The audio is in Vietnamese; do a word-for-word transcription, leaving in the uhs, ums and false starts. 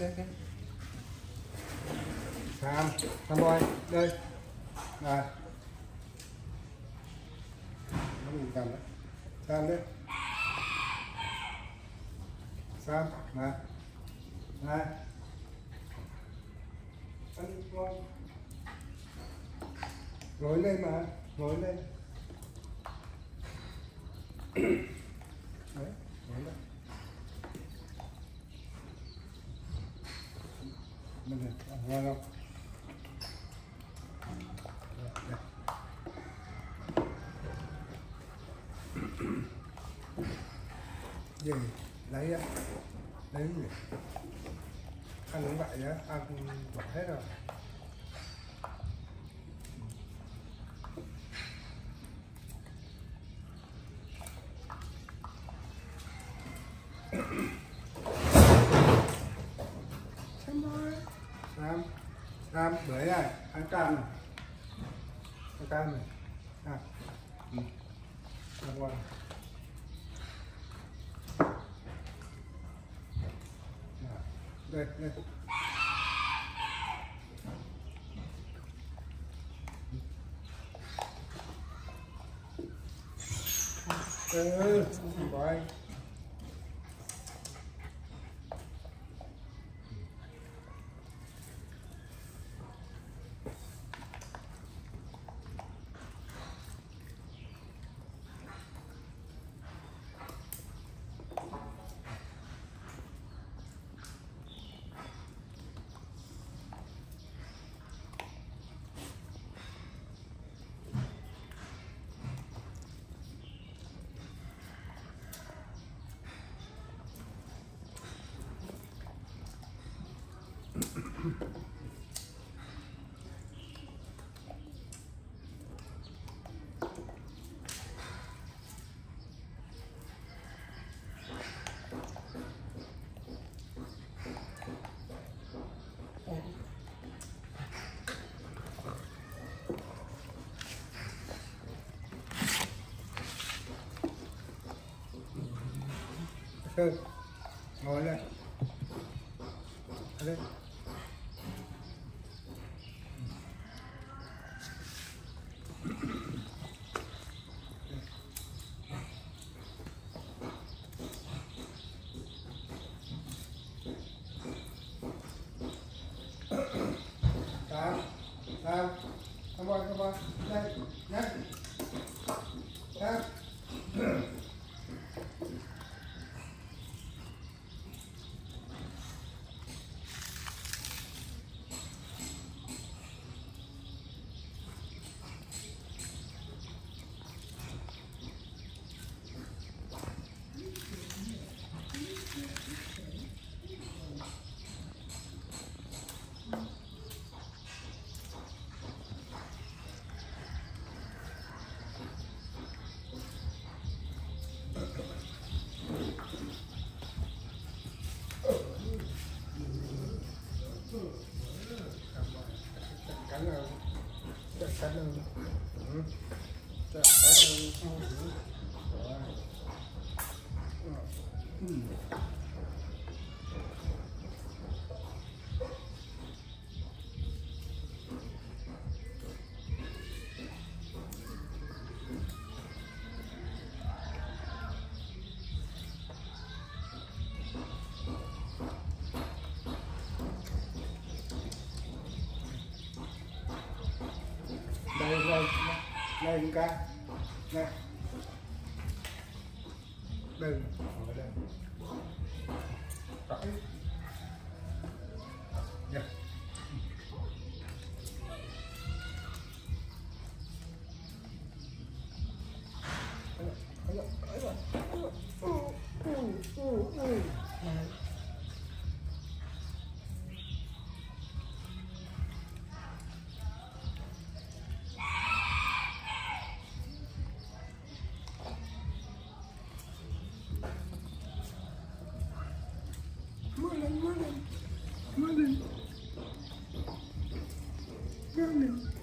đây xem. Tham, tham boy, đây. Này. Nó mình cầm đấy. Tham đấy. Tham, này. Này. Ăn con. Gối lên mà, gối lên. Đấy, gối lên. Mình này, hoa không? Gì? Lấy á, lấy gì? Ăn uống vậy á, ăn bỏ hết rồi. Cam, cam bưởi này, ăn cam này, ăn cam này, à, ừ. Ăn qua. Đây, đây. Ừ, bye. Ngồi ngồi lên, lên. Sao? Sao? Come on, come on. Đây, nhá. Nhá. Cắt lên, ừ. Cắt lên, ừ. Đây chúng ta đây đây đây đây đây Morning. Morning.